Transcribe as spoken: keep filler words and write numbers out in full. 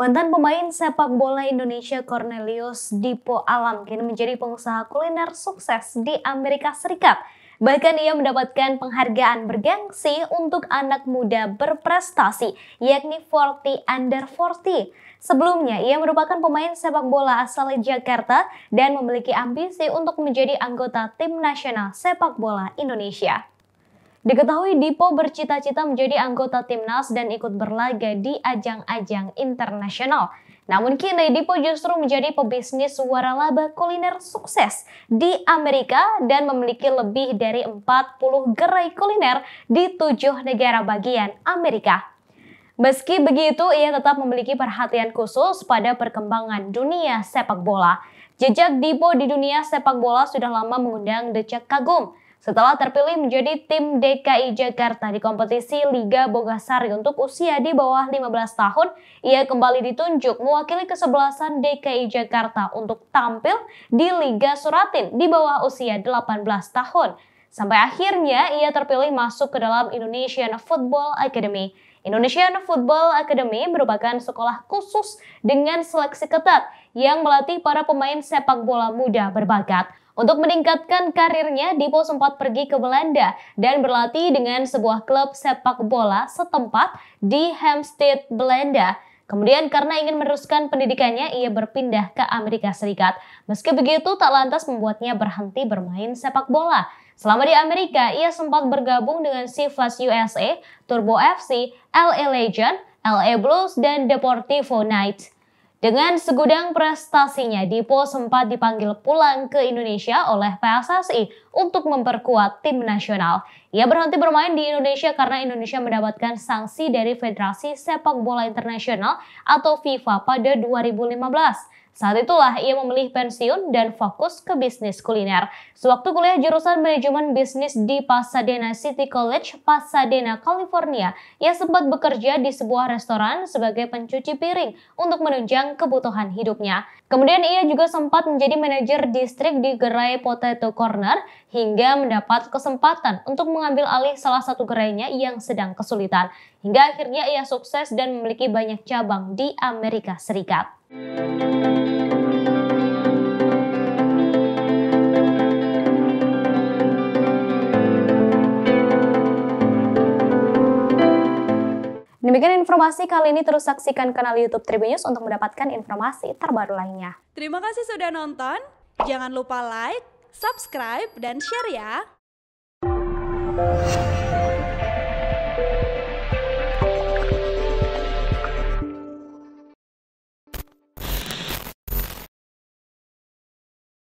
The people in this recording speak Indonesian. Mantan pemain sepak bola Indonesia Cornelius Dipo Alam kini menjadi pengusaha kuliner sukses di Amerika Serikat. Bahkan ia mendapatkan penghargaan bergengsi untuk anak muda berprestasi, yakni forty under forty. Sebelumnya, ia merupakan pemain sepak bola asal Jakarta dan memiliki ambisi untuk menjadi anggota tim nasional sepak bola Indonesia. Diketahui Dipo bercita-cita menjadi anggota timnas dan ikut berlaga di ajang-ajang internasional. Namun kini Dipo justru menjadi pebisnis waralaba kuliner sukses di Amerika dan memiliki lebih dari empat puluh gerai kuliner di tujuh negara bagian Amerika. Meski begitu, ia tetap memiliki perhatian khusus pada perkembangan dunia sepak bola. Jejak Dipo di dunia sepak bola sudah lama mengundang decak kagum. Setelah terpilih menjadi tim D K I Jakarta di kompetisi Liga Bogasari untuk usia di bawah lima belas tahun, ia kembali ditunjuk mewakili kesebelasan D K I Jakarta untuk tampil di Liga Suratin di bawah usia delapan belas tahun. Sampai akhirnya ia terpilih masuk ke dalam Indonesian Football Academy. Indonesian Football Academy merupakan sekolah khusus dengan seleksi ketat yang melatih para pemain sepak bola muda berbakat. Untuk meningkatkan karirnya, Dipo sempat pergi ke Belanda dan berlatih dengan sebuah klub sepak bola setempat di Heemstede, Belanda. Kemudian karena ingin meneruskan pendidikannya, ia berpindah ke Amerika Serikat. Meski begitu, tak lantas membuatnya berhenti bermain sepak bola. Selama di Amerika, ia sempat bergabung dengan Chivas U S A, Turbo F C, L A Legends, L A Blues, dan Deportivo Knights. Dengan segudang prestasinya, Dipo sempat dipanggil pulang ke Indonesia oleh P S S I untuk memperkuat tim nasional. Ia berhenti bermain di Indonesia karena Indonesia mendapatkan sanksi dari Federasi Sepak Bola Internasional atau FIFA pada dua ribu lima belas. Saat itulah ia memilih pensiun dan fokus ke bisnis kuliner. Sewaktu kuliah jurusan manajemen bisnis di Pasadena City College, Pasadena, California, ia sempat bekerja di sebuah restoran sebagai pencuci piring untuk menunjang kebutuhan hidupnya. Kemudian ia juga sempat menjadi manajer distrik di gerai Potato Corner hingga mendapat kesempatan untuk mengambil alih salah satu gerainya yang sedang kesulitan. Hingga akhirnya ia sukses dan memiliki banyak cabang di Amerika Serikat. Demikian informasi kali ini, terus saksikan kanal YouTube Tribunnews untuk mendapatkan informasi terbaru lainnya. Terima kasih sudah nonton, jangan lupa like, subscribe, dan share ya!